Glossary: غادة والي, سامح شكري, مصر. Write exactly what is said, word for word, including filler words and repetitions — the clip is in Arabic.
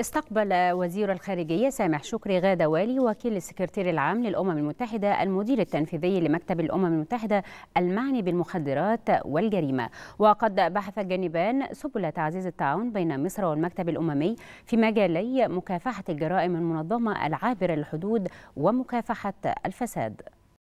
استقبل وزير الخارجية سامح شكري غادة والي وكيل السكرتير العام للأمم المتحدة المدير التنفيذي لمكتب الأمم المتحدة المعني بالمخدرات والجريمة. وقد بحث الجانبان سبل تعزيز التعاون بين مصر والمكتب الأممي في مجالي مكافحة الجرائم المنظمة العابرة للحدود ومكافحة الفساد.